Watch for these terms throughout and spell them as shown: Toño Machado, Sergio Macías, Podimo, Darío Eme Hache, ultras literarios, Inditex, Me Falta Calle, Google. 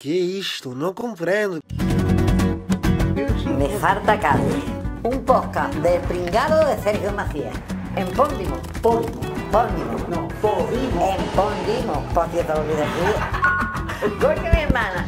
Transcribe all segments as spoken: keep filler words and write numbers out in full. ¿Qué es esto? No comprendo. Me falta calle. Un podcast de pringado de Sergio Macías. En Podimo. Podimo. Podimo. No, Podimo. En Podimo. Por cierto, lo olvidé. Porque mi hermana.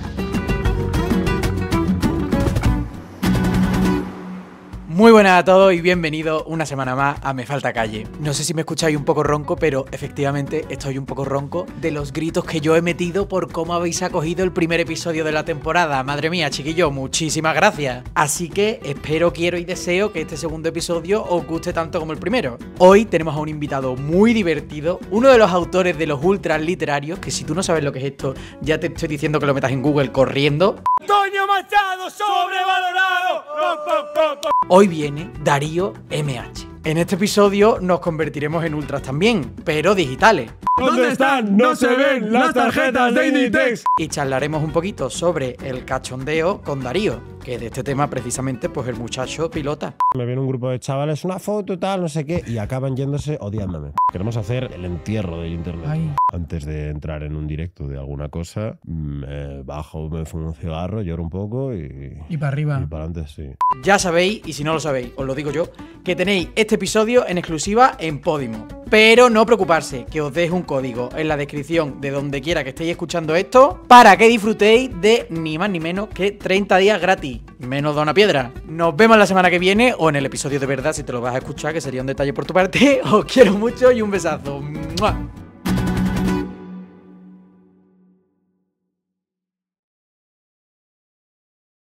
Muy buenas a todos y bienvenidos una semana más a Me Falta Calle. No sé si me escucháis un poco ronco, pero efectivamente estoy un poco ronco de los gritos que yo he metido por cómo habéis acogido el primer episodio de la temporada. Madre mía, chiquillos, muchísimas gracias. Así que espero, quiero y deseo que este segundo episodio os guste tanto como el primero. Hoy tenemos a un invitado muy divertido, uno de los autores de los ultras literarios, que si tú no sabes lo que es esto, ya te estoy diciendo que lo metas en Google corriendo. ¡Toño Machado sobrevalorado! Hoy viene Darío Eme Hache. En este episodio nos convertiremos en ultras también, pero digitales. ¿Dónde están? No se ven las tarjetas de Inditex. Y charlaremos un poquito sobre el cachondeo con Darío, que de este tema precisamente pues el muchacho pilota. Me viene un grupo de chavales, una foto, tal, no sé qué, y acaban yéndose odiándome. Queremos hacer el entierro del internet. Ay. Antes de entrar en un directo de alguna cosa, me bajo, me fumo un cigarro, lloro un poco y... Y para arriba. Y para adelante, sí. Ya sabéis, y si no lo sabéis, os lo digo yo, que tenéis este episodio en exclusiva en Podimo. Pero no preocuparse, que os dejo un código en la descripción de donde quiera que estéis escuchando esto para que disfrutéis de ni más ni menos que treinta días gratis. Menos da una piedra. Nos vemos la semana que viene o en el episodio de verdad si te lo vas a escuchar, que sería un detalle por tu parte. Os quiero mucho y un besazo. ¡Mua!